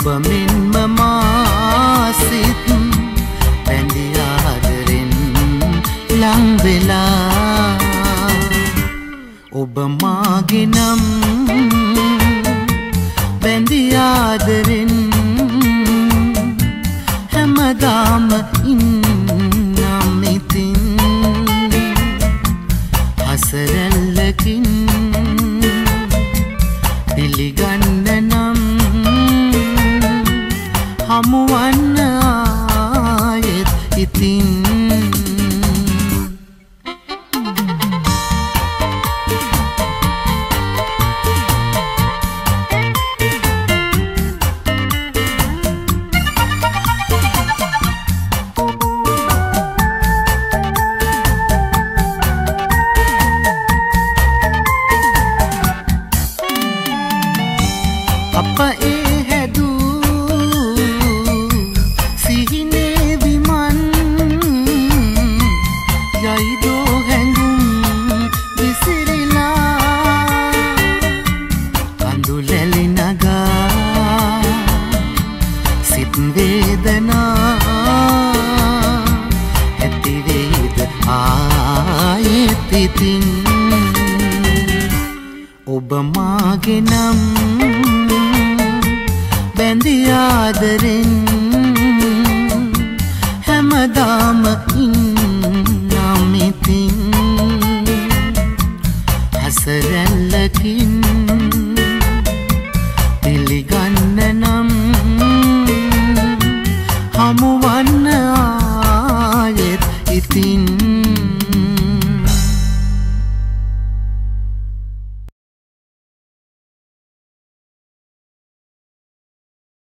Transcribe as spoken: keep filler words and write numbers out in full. ඔබ මෙන්ම මා සිත් බැඳී ආදරෙන් ලං වෙලා ඔබ මාගේ නම් බැඳී ආදරෙන් හැමදාම ඉන්නම් ඉතින් හසරැල්ලකින් පිළිගන්න නම් හමුවන්න ආයෙත් ඉතින් ඔබ මාගේ නම් බැඳී ආදරෙන් හැමදාම ඉන්නම් ඉතින් හසරැල්ලකින් පිළිගන්න නම් හමුවන්න